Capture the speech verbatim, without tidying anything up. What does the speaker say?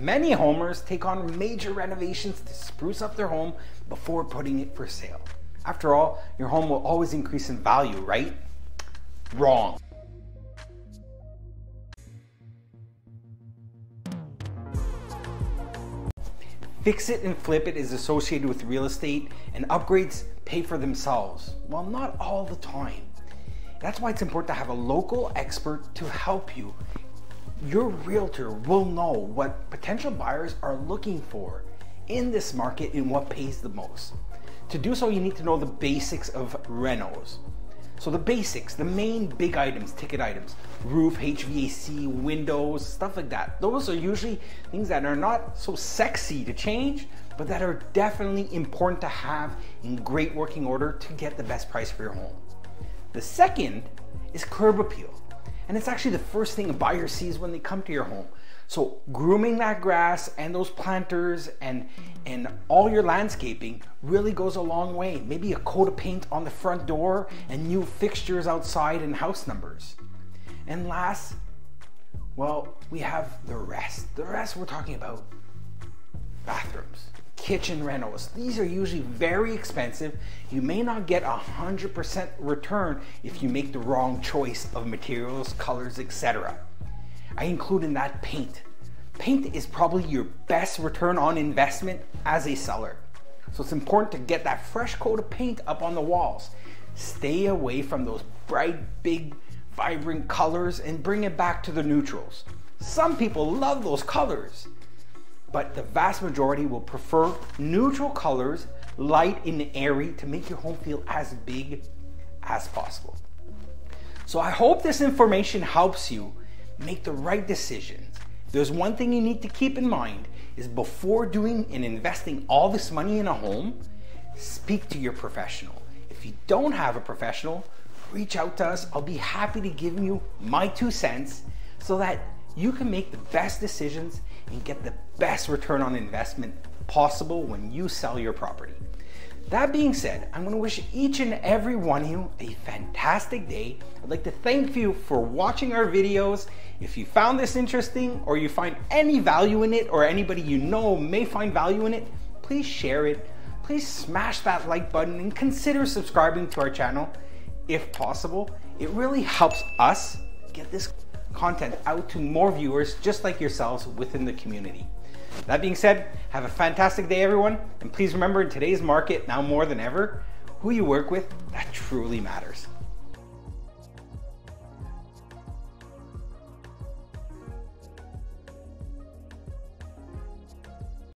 Many homers take on major renovations to spruce up their home before putting it for sale. After all, your home will always increase in value, right? Wrong. Fix it and flip it is associated with real estate, and upgrades pay for themselves. Well, not all the time. That's why it's important to have a local expert to help you. Your realtor will know what potential buyers are looking for in this market and what pays the most. To do so, you need to know the basics of renos. So the basics, the main big items, ticket items, roof, H V A C, windows, stuff like that. Those are usually things that are not so sexy to change, but that are definitely important to have in great working order to get the best price for your home. The second is curb appeal. And it's actually the first thing a buyer sees when they come to your home. So grooming that grass and those planters and, and all your landscaping really goes a long way. Maybe a coat of paint on the front door and new fixtures outside and house numbers. And last, well, we have the rest. The rest we're talking about bathrooms, kitchen rentals. These are usually very expensive. You may not get a hundred percent return if you make the wrong choice of materials, colors, et cetera. I include in that paint. Paint is probably your best return on investment as a seller. So it's important to get that fresh coat of paint up on the walls. Stay away from those bright, big, vibrant colors and bring it back to the neutrals. Some people love those colors, but the vast majority will prefer neutral colors, light and airy, to make your home feel as big as possible. So I hope this information helps you make the right decisions. If there's one thing you need to keep in mind is before doing and investing all this money in a home, speak to your professional. If you don't have a professional, reach out to us. I'll be happy to give you my two cents so that you can make the best decisions and get the best return on investment possible when you sell your property. That being said, I'm going to wish each and every one of you a fantastic day. I'd like to thank you for watching our videos. If you found this interesting or you find any value in it, or anybody you know may find value in it, please share it. Please smash that like button and consider subscribing to our channel if possible. It really helps us get this content out to more viewers just like yourselves within the community. That being said, have a fantastic day, everyone. And please remember, in today's market, now more than ever, who you work with, that truly matters.